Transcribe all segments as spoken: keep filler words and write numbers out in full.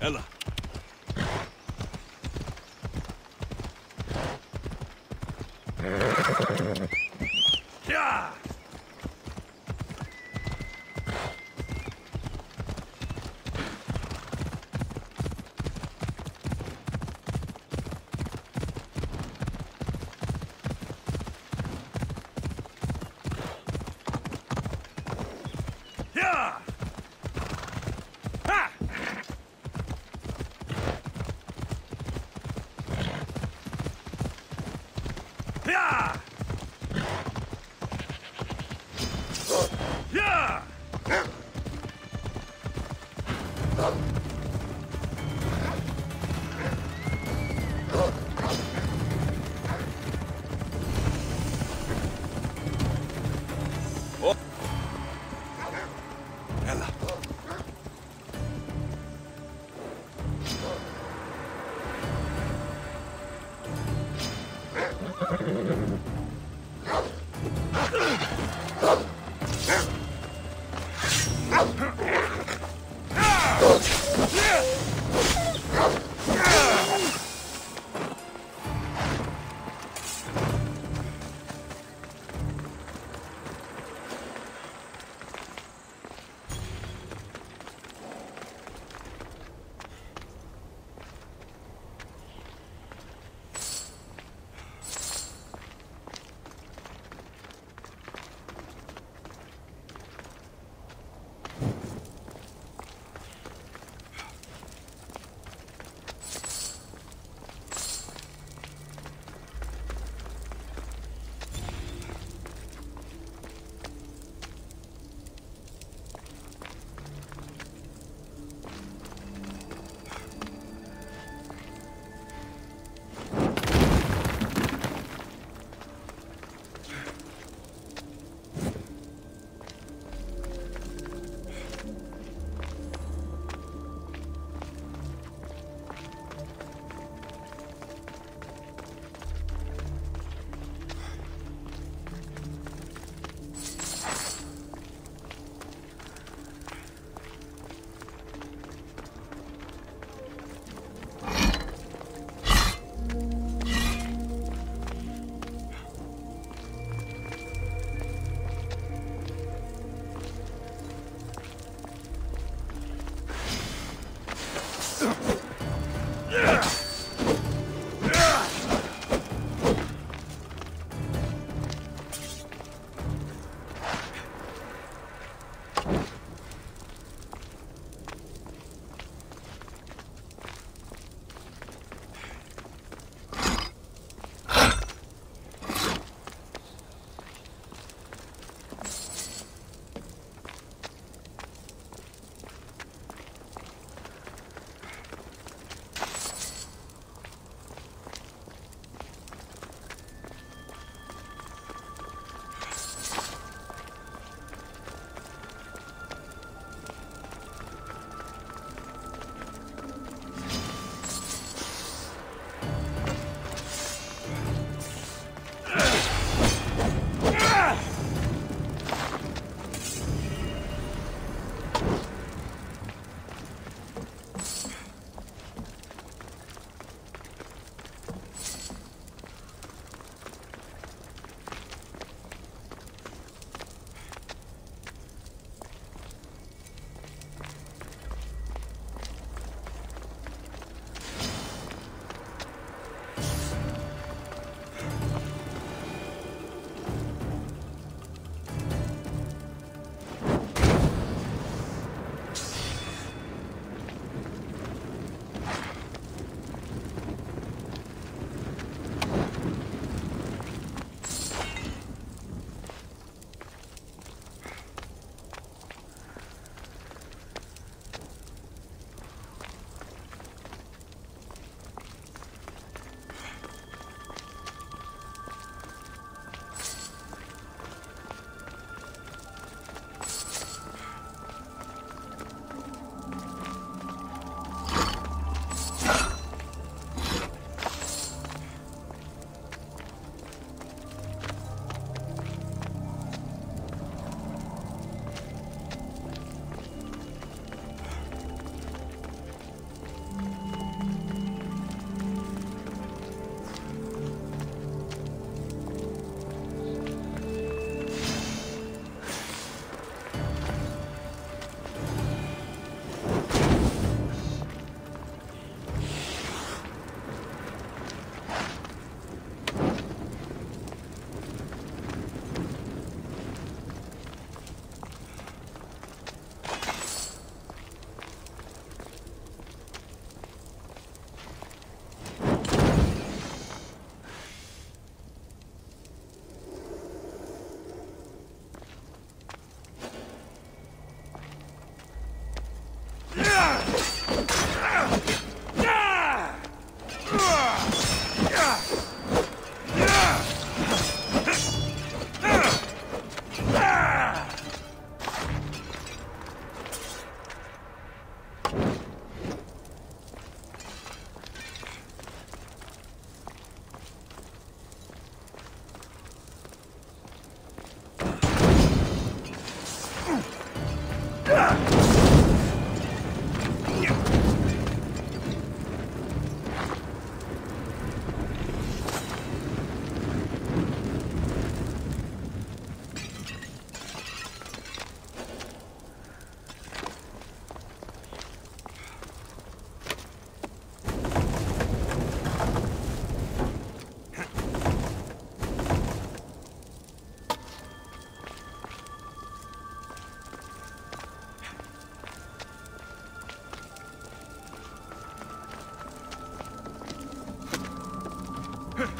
Ella. Yeah.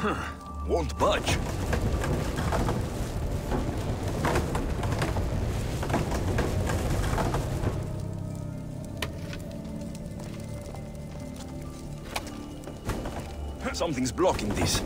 Hmm. Won't budge. Something's blocking this.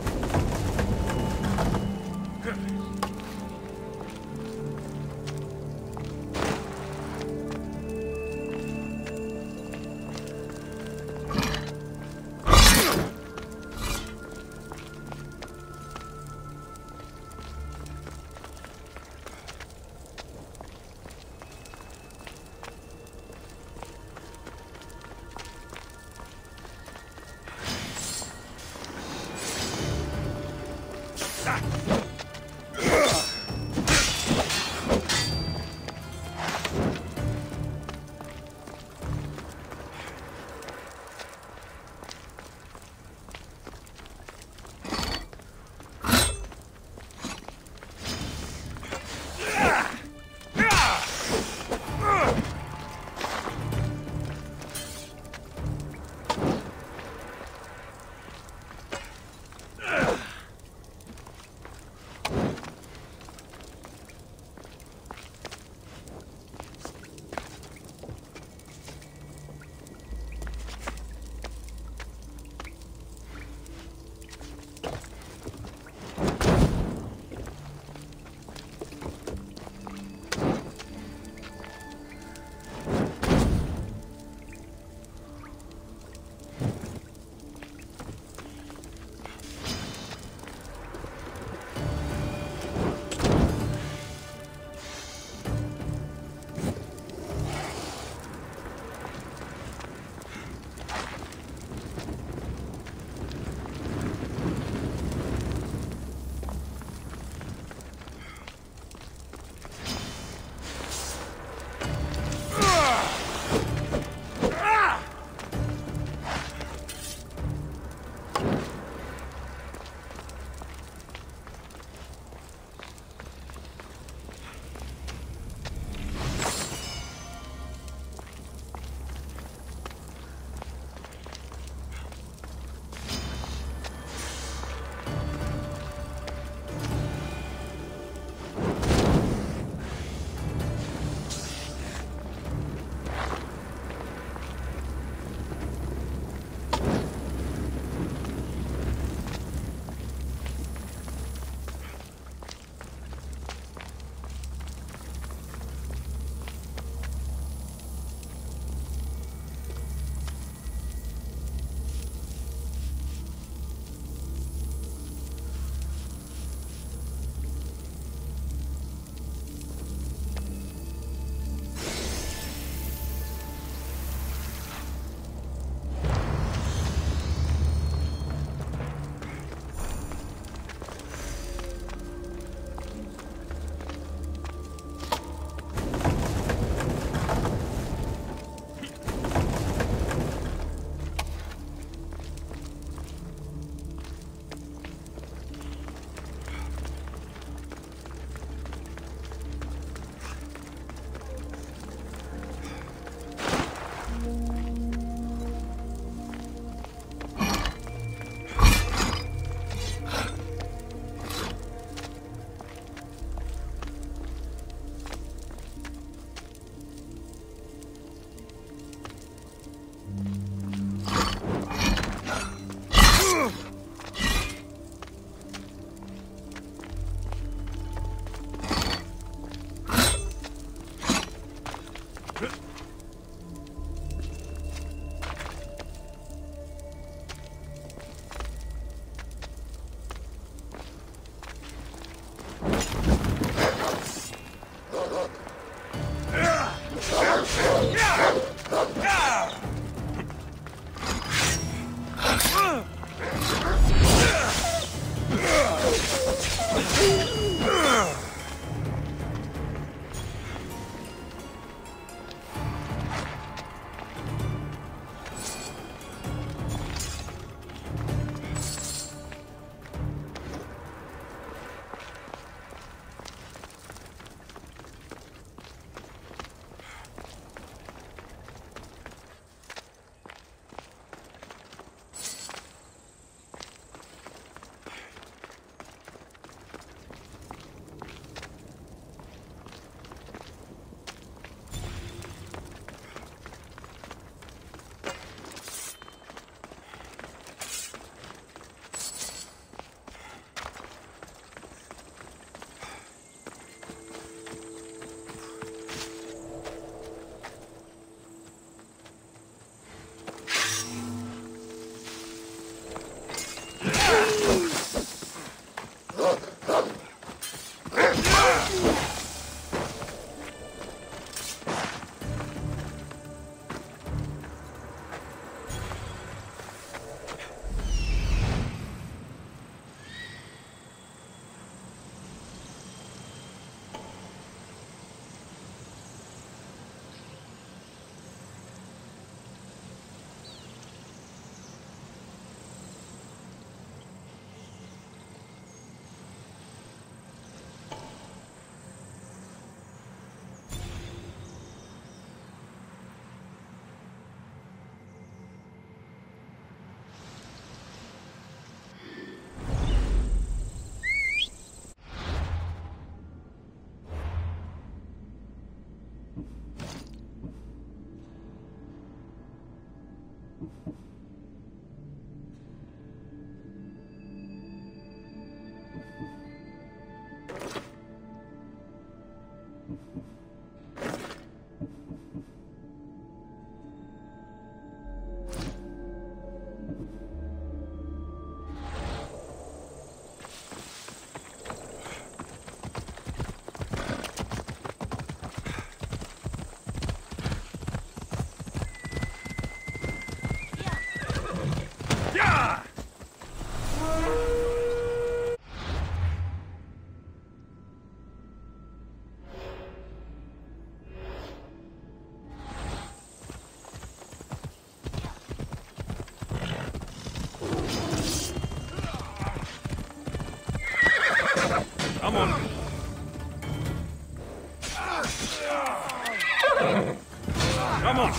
Come on.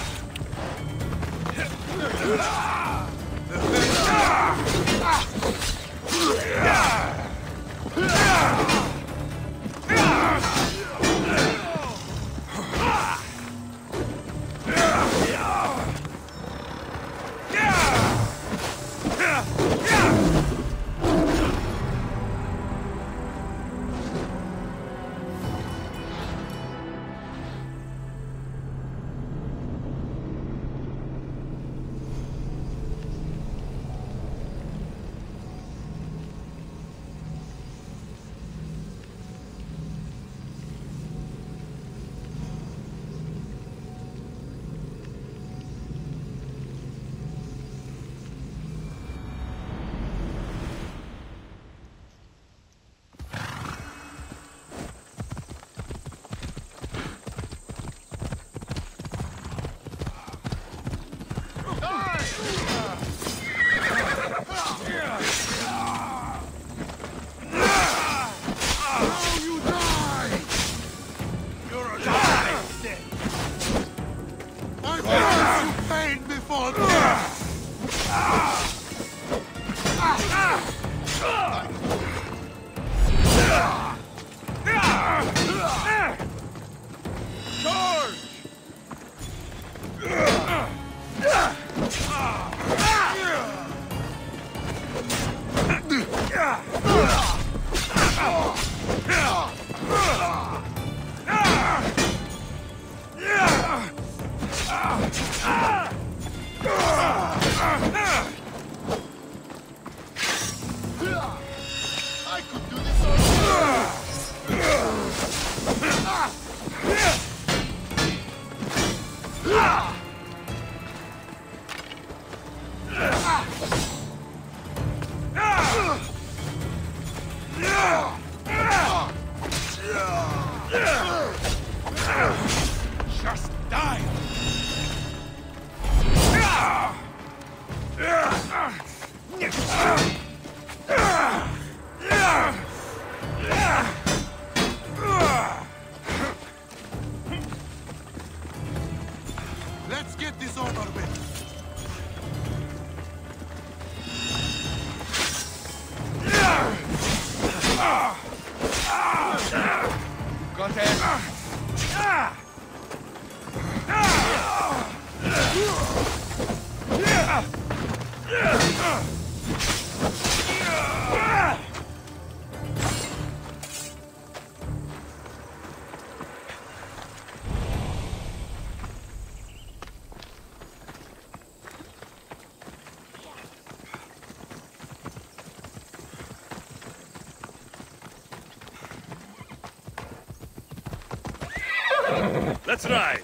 Let's ride.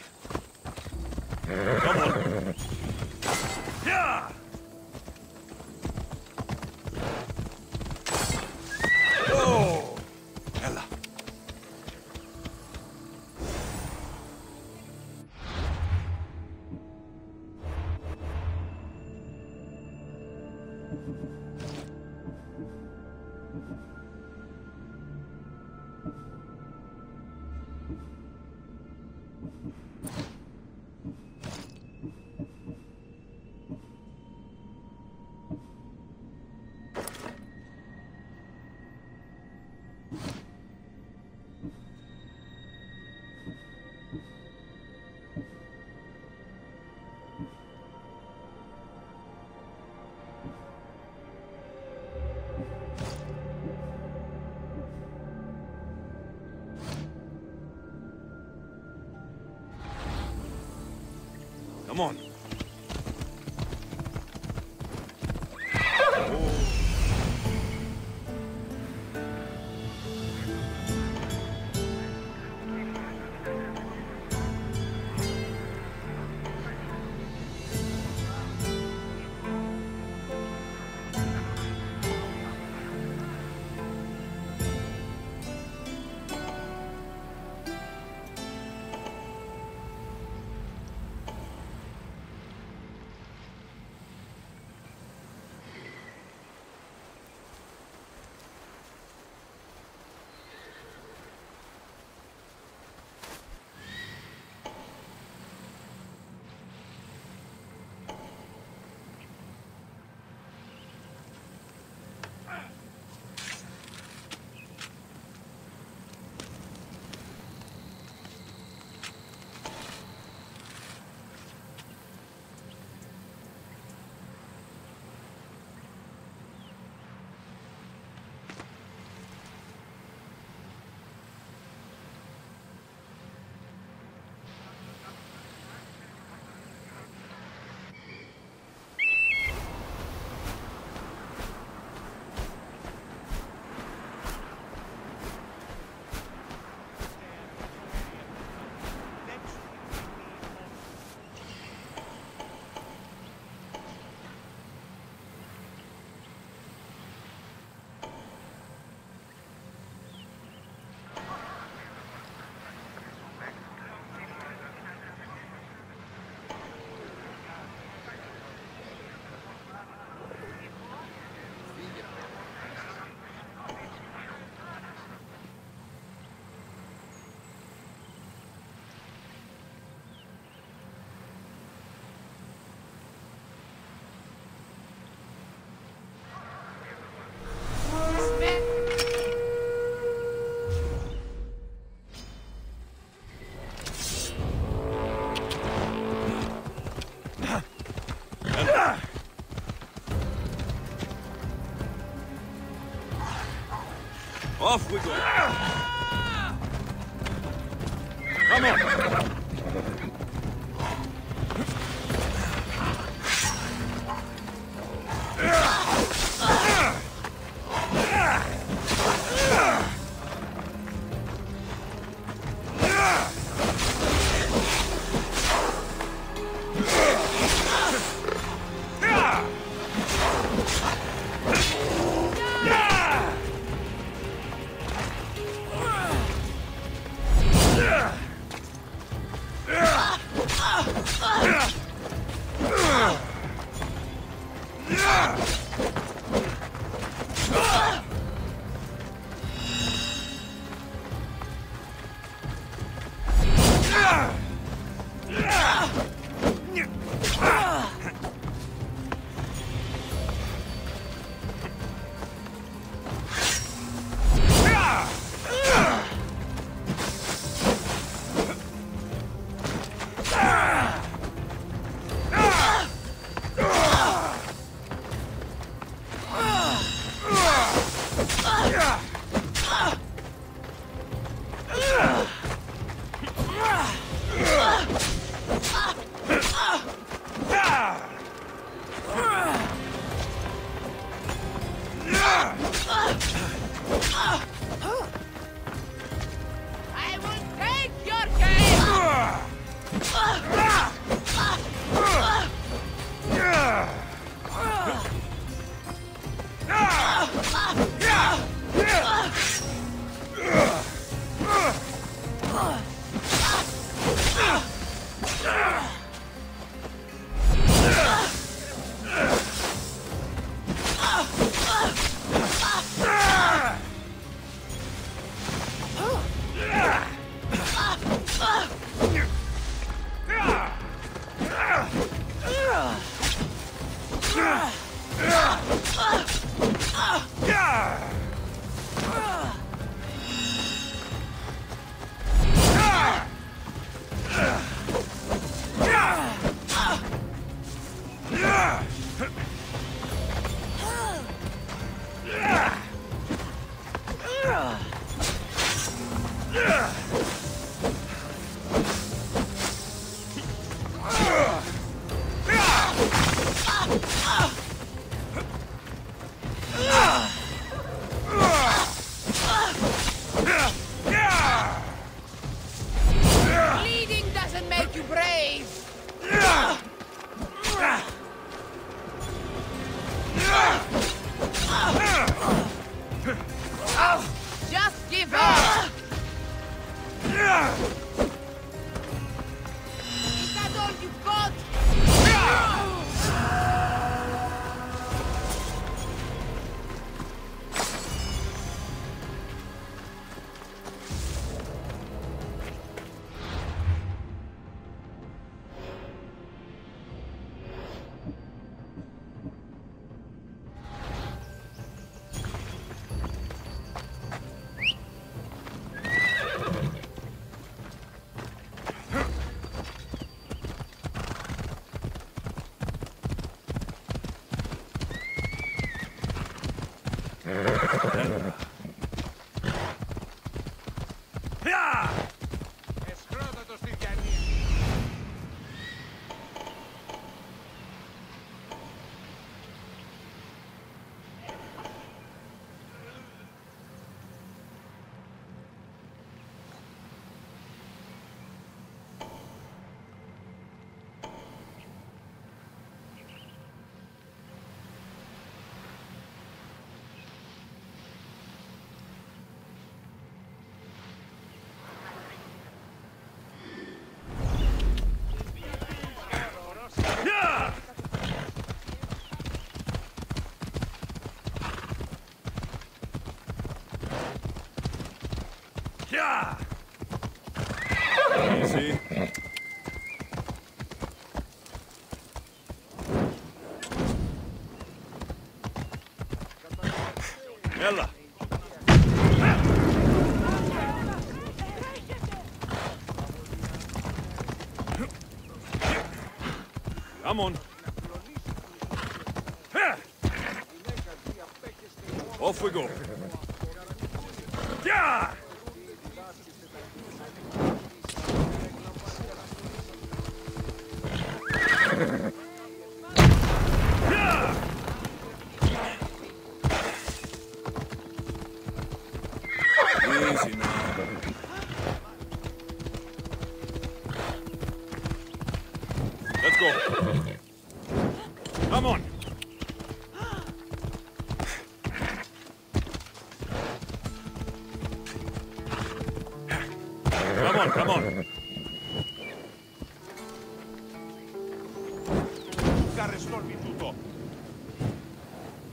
Come on. Yeah. Oh, Ella. Come on. Off we go. Come on. See? Yalla. Come on. Off we go. Yeah!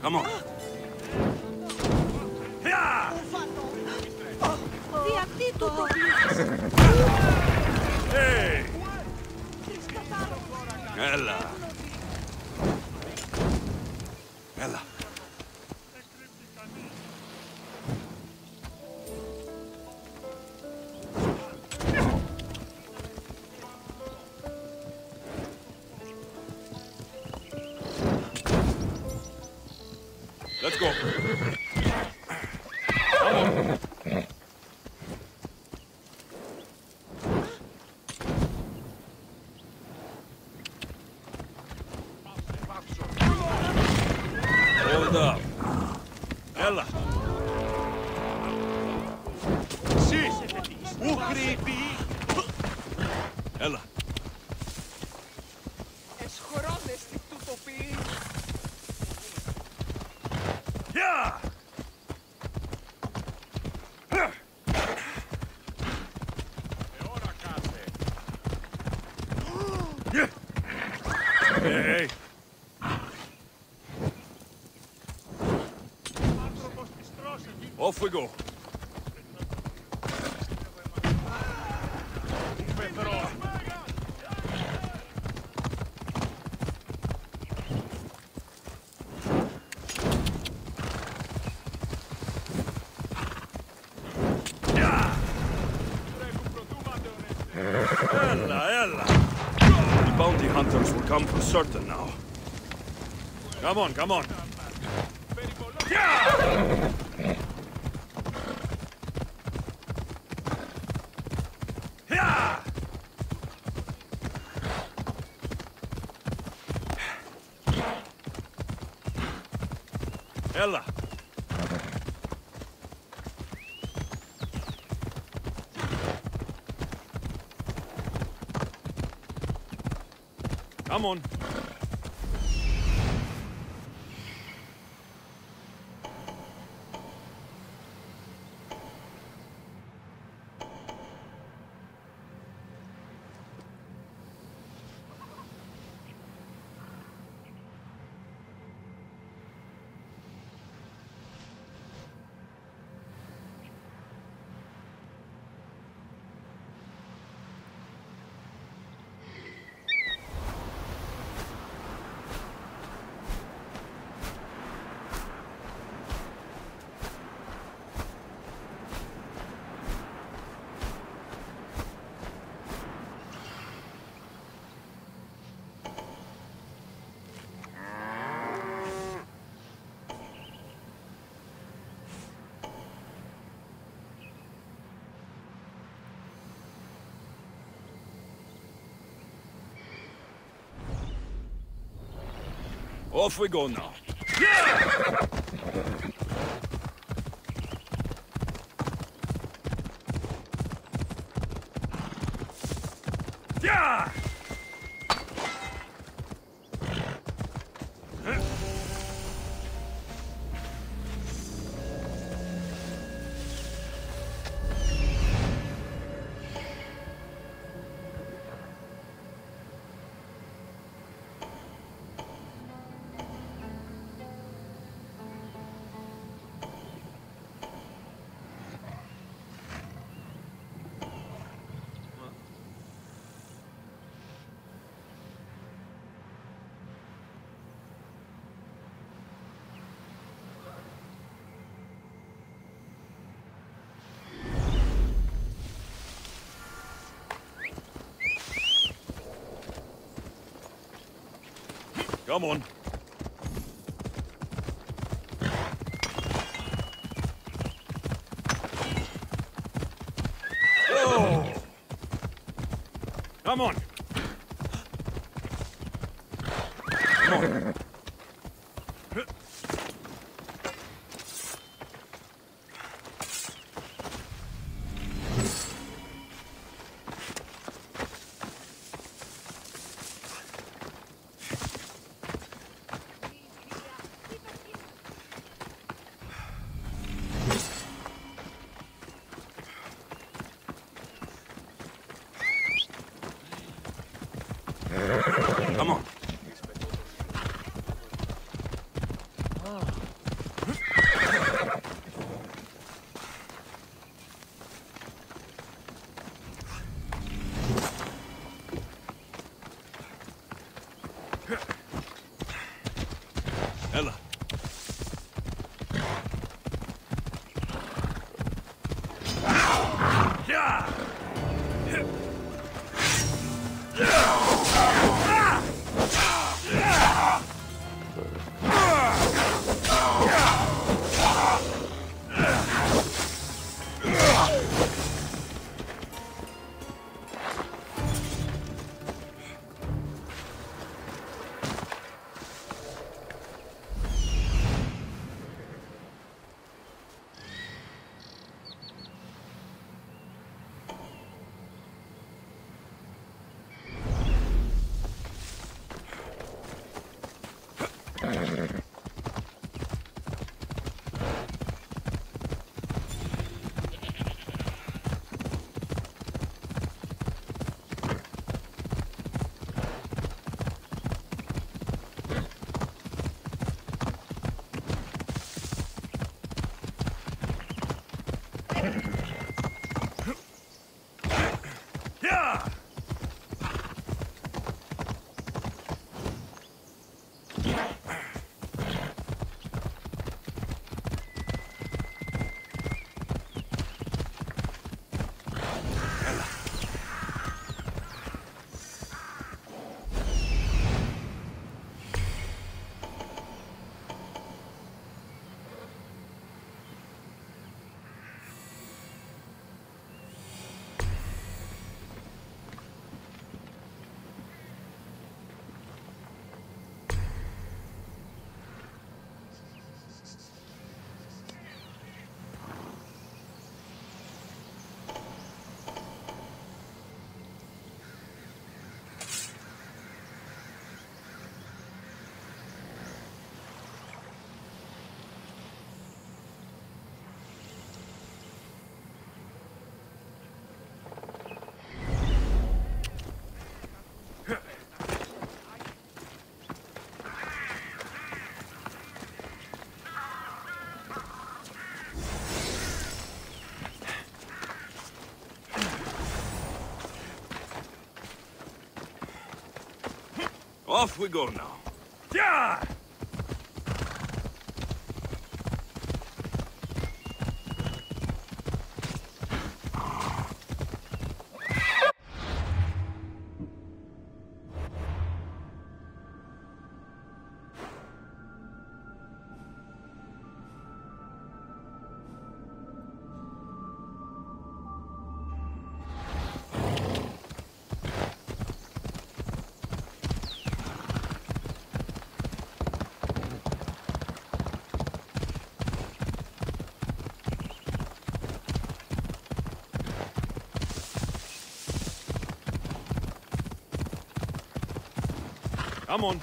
Come on. Yeah! Hey! Ella. Ella. Let's go. Come on. Hold up. Ella. Si. Ukripi. Ella. Hey! Off we go! Bounty hunters will come for certain now. Come on, come on. Yeah! Yeah! Ella. Come on. Off we go now. Yeah! Yeah! Come on. Come on. Come on. Come on. Ella. Off we go now. Yeah! Come on.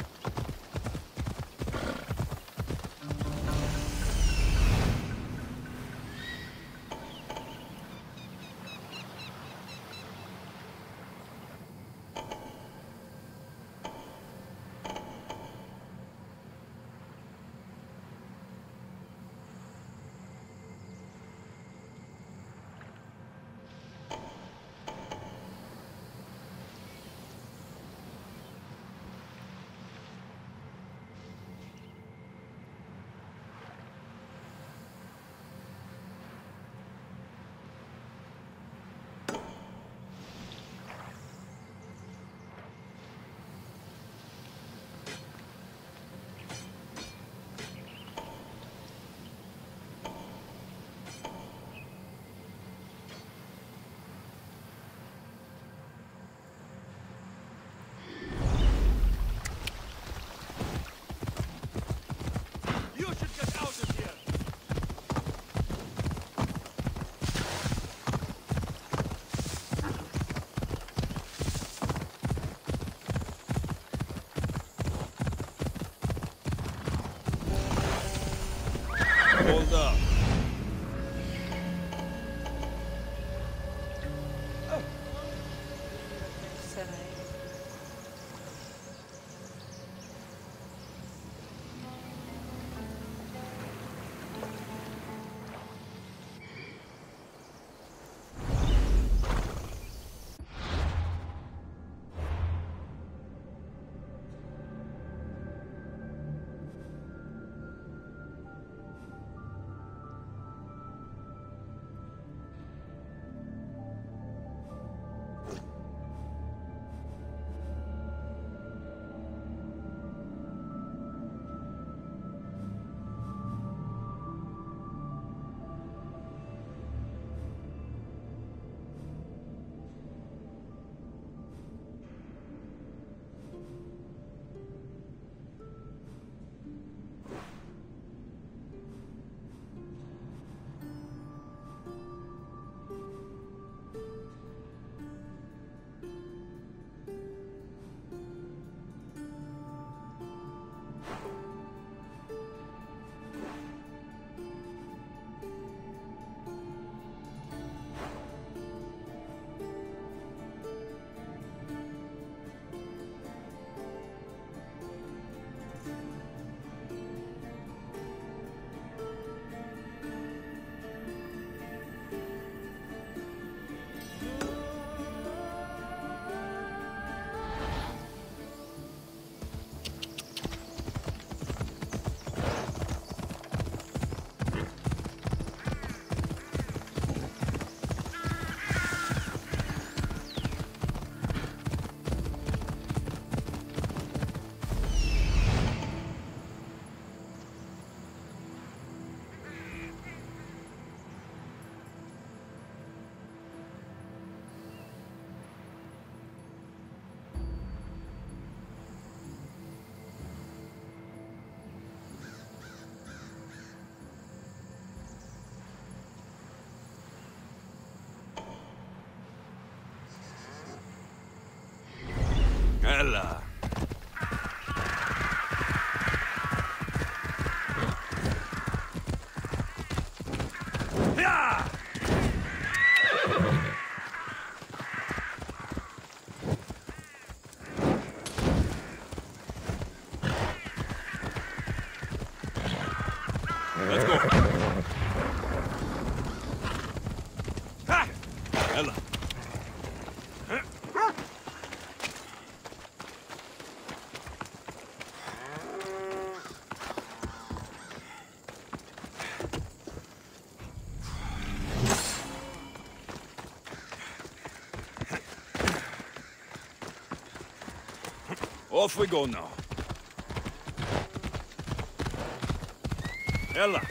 Hold up. Seven, Ella. Let's go. Ha! Ella. Off we go now. Ella.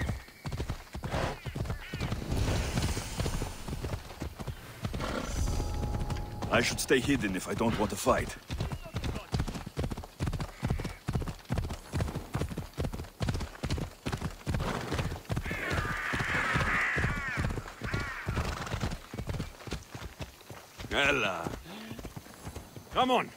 I should stay hidden if I don't want to fight. Ella. Come on.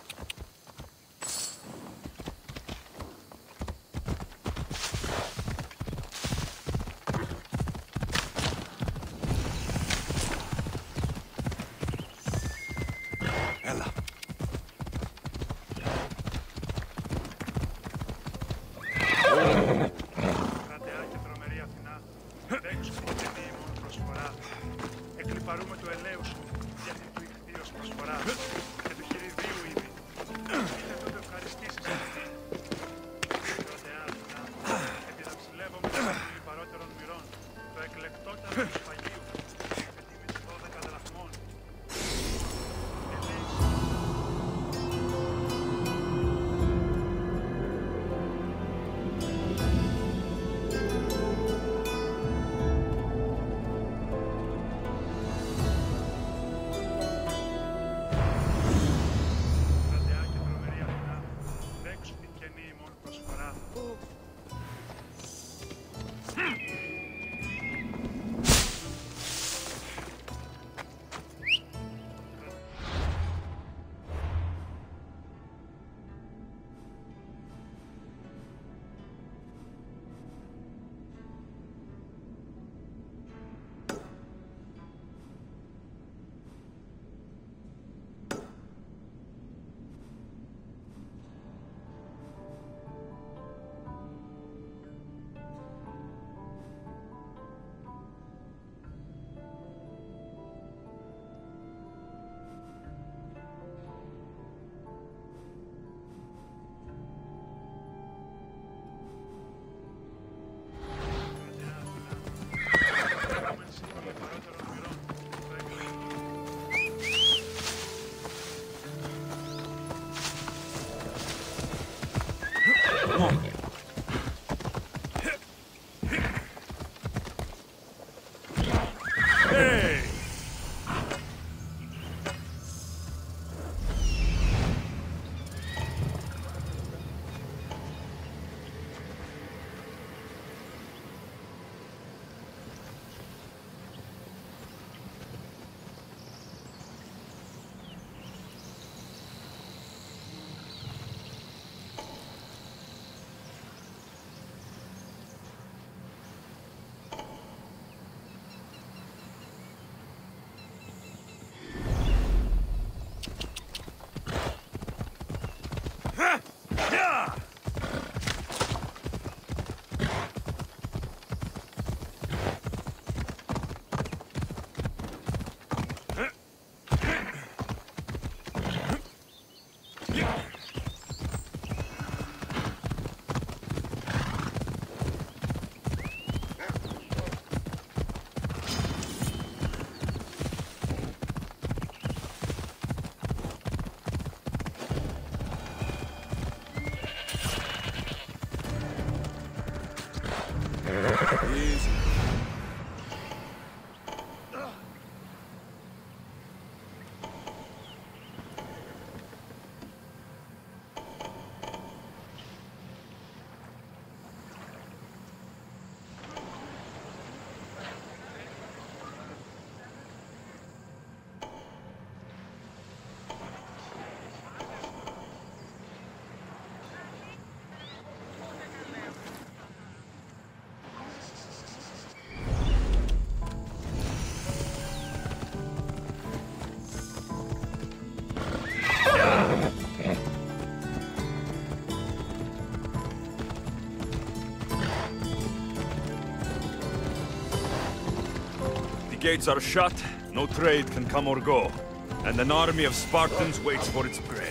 Εκλυπαρούμε το ελέους, γιατί του ηχθείως προσφορά και του χειριδίου ήδη. Come on. Hey! Gates are shut, no trade can come or go, and an army of Spartans waits for its prey.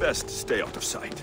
Best stay out of sight.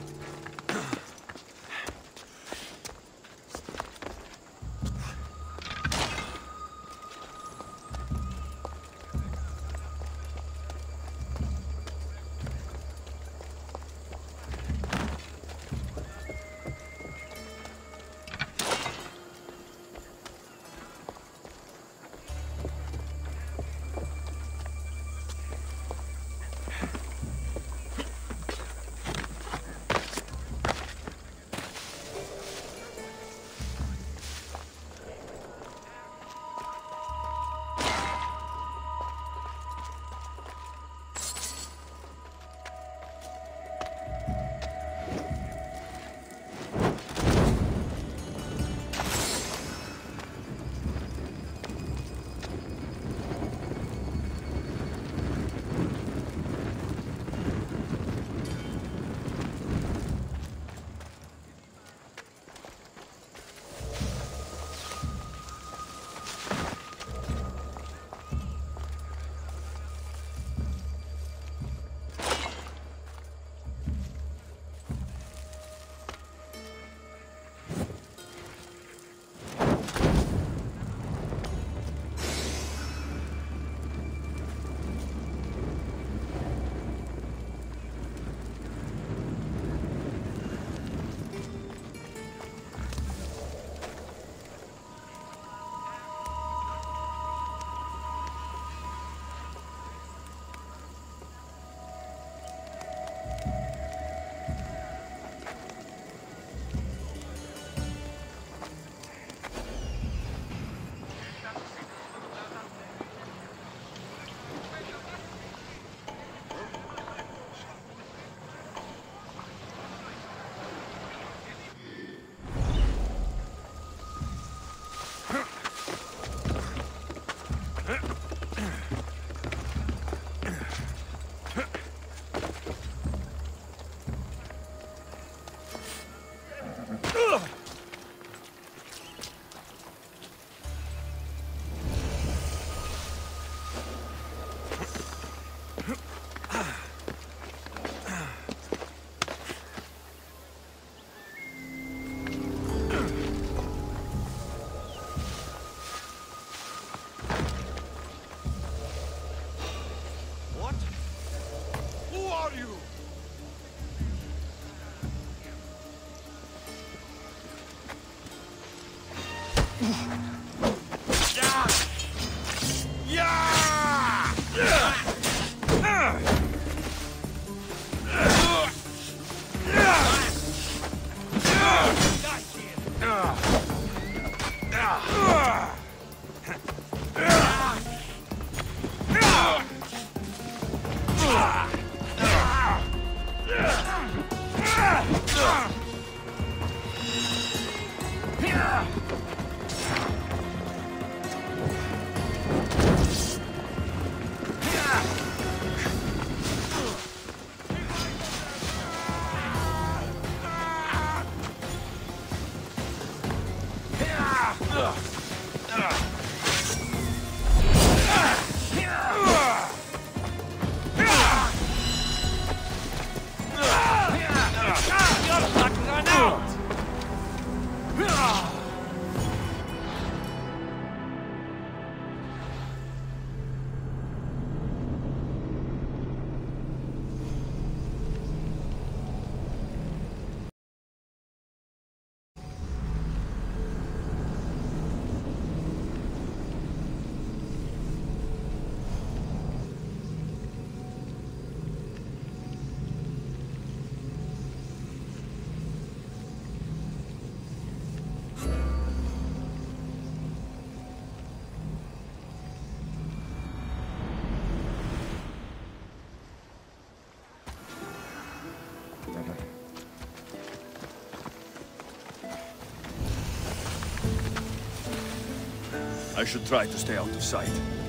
I should try to stay out of sight.